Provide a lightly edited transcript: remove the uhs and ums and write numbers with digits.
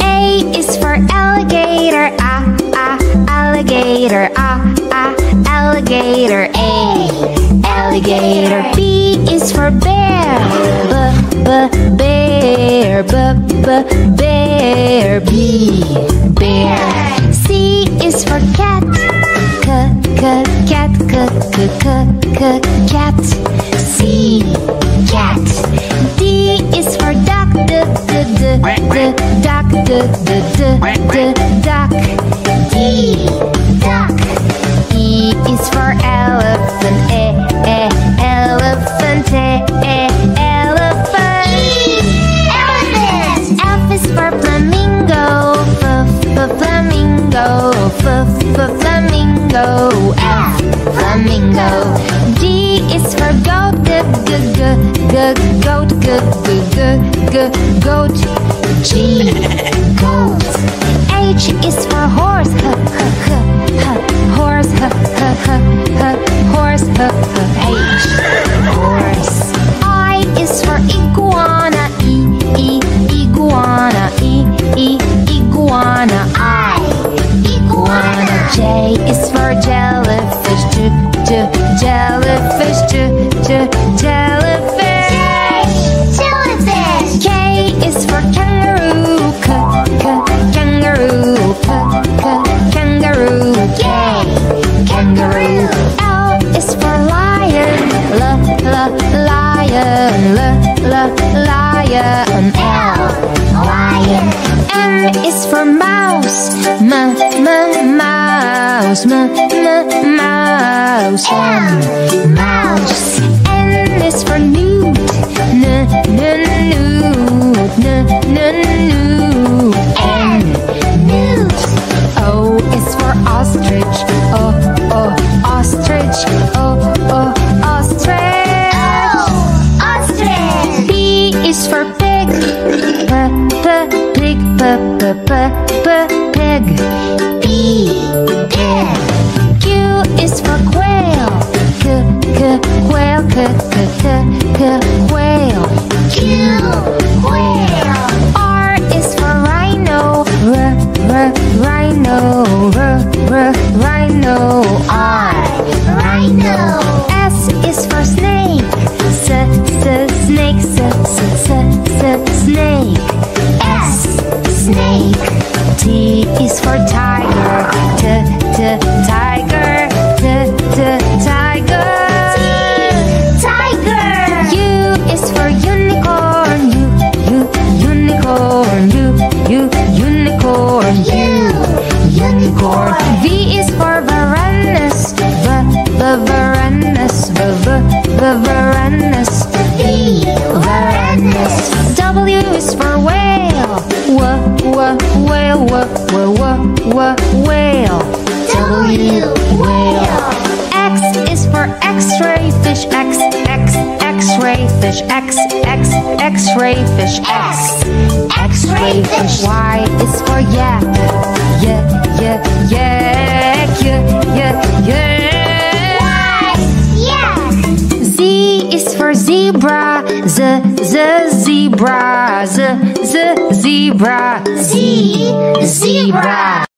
A is for alligator, alligator, alligator, A, alligator. B is for bear, bear, bear, B, bear. C is for cat, cat, cat, C, cat. D is for duck, duck, duck, D, duck. E is for elephant, elephant, elephant, elephant. F is for flamingo, flamingo, flamingo, F, flamingo. G is for goat, goat, goat, G, goat. H is for horse, horse, horse, H, horse. I is for iguana, iguana, iguana, I, iguana. J is for jellyfish, jellyfish, jellyfish, jellyfish. K is for kangaroo, kangaroo, kangaroo, K, kangaroo. L is for lion, lion, lion, L, lion. M is for mouse, mouse, mouse, M, mouse. N is for newt, newt, newt, N, newt. O is for ostrich, ostrich, ostrich, O, ostrich. P is for pig, pig, pig, P, pig. Q is for quail, quail, quail, Q, quail. R is for rhino, rhino, rhino, R, rhino. S is for snake, snake, snake, S, snake. T is for tiger, tiger, tiger, tiger. U is for unicorn, unicorn, unicorn, unicorn. V is for varanus, varanus, varanus, V, varanus. W is for whale, whale, whale, W, whale. X is for X-ray fish, X-ray fish, X-ray fish, X, X-ray fish. Y is for yak, yak, yak. Z is for zebra, zebra, zebra, Z, zebra.